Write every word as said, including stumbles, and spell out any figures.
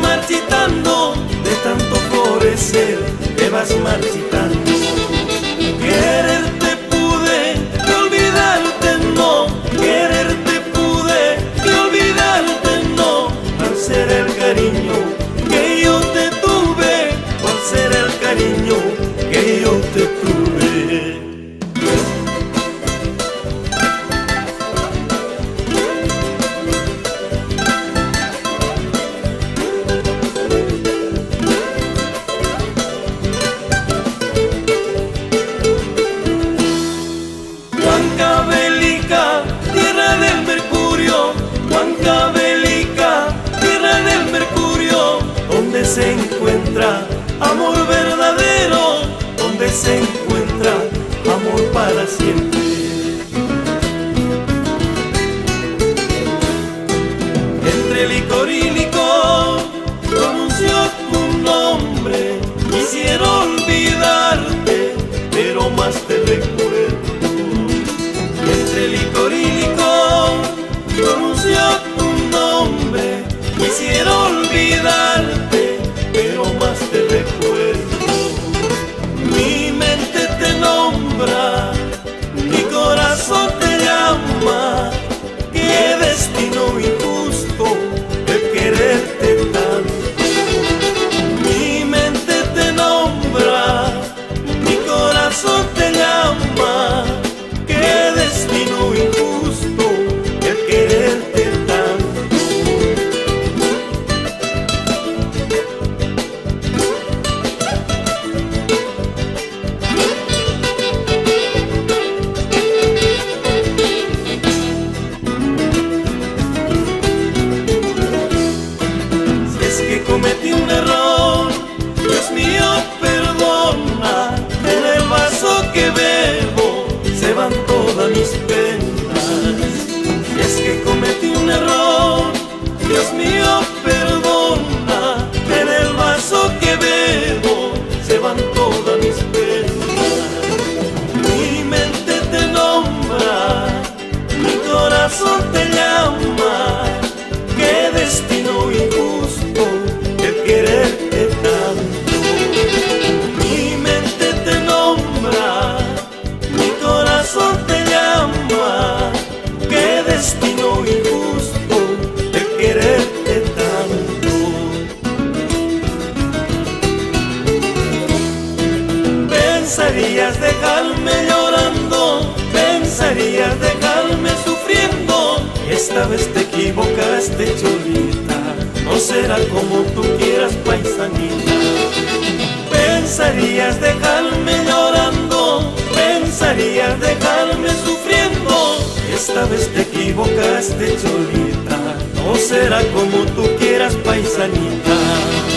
marchitando, de tanto florecer te vas marchitando. Quererte pude, de olvidarte no, quererte pude, de olvidarte no. Al ser el cariño que yo te tuve, al ser el cariño que yo te tuve. Huancavelica, tierra del mercurio, Huancavelica, tierra del mercurio, donde se encuentra amor verdadero, donde se encuentra amor para siempre. Entre licor y licor pronunció tu nombre, quisiera olvidarte, pero más te recuerdo. Pronunció tu nombre, quisiera olvidarte, pero más te recuerdo. Mi mente te nombra, mi corazón te llama. Qué destino injusto de quererte tanto. Mi mente te nombra, mi corazón te llama. Qué destino injusto. Cometí un error, Dios mío perdona, en el vaso que bebo se van todas mis penas. Y es que cometí un error, Dios mío perdona, en el vaso que bebo se van todas mis penas. Mi mente te nombra, mi corazón te llama, qué destino injusto. Destino injusto de quererte tanto. Pensarías dejarme llorando, pensarías dejarme sufriendo, y esta vez te equivocaste, chulita, no será como tú quieras, paisanita. Pensarías dejarme llorando, pensarías dejarme sufriendo, esta vez te equivocaste, chulita, no será como tú quieras, paisanita.